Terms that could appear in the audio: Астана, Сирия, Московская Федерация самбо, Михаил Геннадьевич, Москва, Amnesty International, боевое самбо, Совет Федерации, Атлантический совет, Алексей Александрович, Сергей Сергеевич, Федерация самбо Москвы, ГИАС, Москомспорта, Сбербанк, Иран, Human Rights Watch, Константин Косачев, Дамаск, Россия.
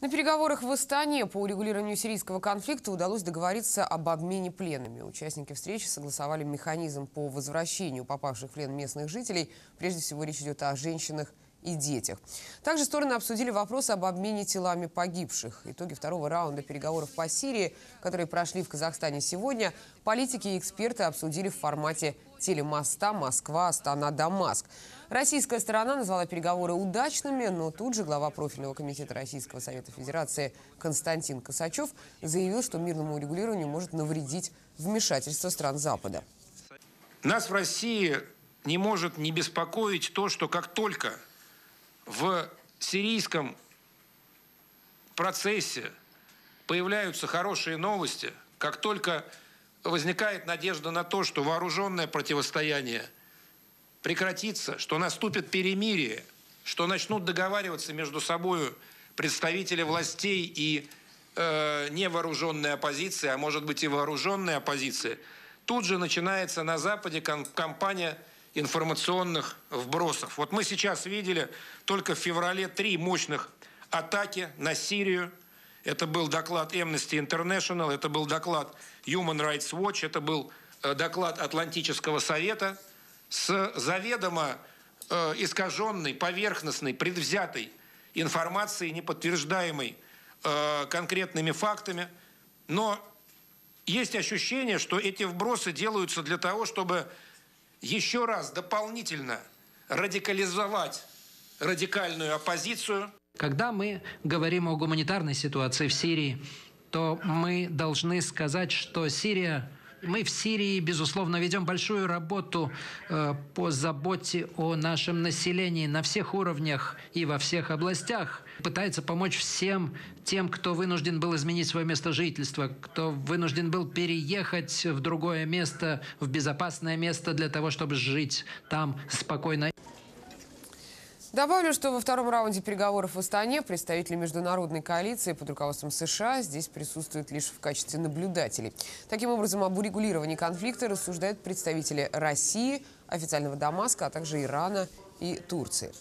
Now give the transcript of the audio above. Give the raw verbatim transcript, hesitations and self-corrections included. На переговорах в Астане по урегулированию сирийского конфликта удалось договориться об обмене пленными. Участники встречи согласовали механизм по возвращению попавших в плен местных жителей. Прежде всего, речь идет о женщинах и детях. Также стороны обсудили вопрос об обмене телами погибших. Итоги второго раунда переговоров по Сирии, которые прошли в Казахстане сегодня, политики и эксперты обсудили в формате телемоста Москва, Астана, Дамаск. Российская сторона назвала переговоры удачными, но тут же глава профильного комитета Российского Совета Федерации Константин Косачев заявил, что мирному урегулированию может навредить вмешательство стран Запада. Нас в России не может не беспокоить то, что как только в сирийском процессе появляются хорошие новости, как только возникает надежда на то, что вооруженное противостояние прекратится, что наступит перемирие, что начнут договариваться между собой представители властей и э, невооруженной оппозиции, а может быть и вооруженной оппозиции, тут же начинается на Западе кампания информационных вбросов. Вот мы сейчас видели только в феврале три мощных атаки на Сирию. Это был доклад Amnesty International, это был доклад Human Rights Watch, это был доклад Атлантического совета с заведомо искаженной, поверхностной, предвзятой информацией, не подтверждаемой конкретными фактами. Но есть ощущение, что эти вбросы делаются для того, чтобы еще раз дополнительно радикализовать радикальную оппозицию. Когда мы говорим о гуманитарной ситуации в Сирии, то мы должны сказать, что Сирия... Мы в Сирии, безусловно, ведем большую работу э, по заботе о нашем населении на всех уровнях и во всех областях. Пытается помочь всем тем, кто вынужден был изменить свое место жительства, кто вынужден был переехать в другое место, в безопасное место для того, чтобы жить там спокойно. Добавлю, что во втором раунде переговоров в Астане представители международной коалиции под руководством США здесь присутствуют лишь в качестве наблюдателей. Таким образом, об урегулировании конфликта рассуждают представители России, официального Дамаска, а также Ирана и Турции.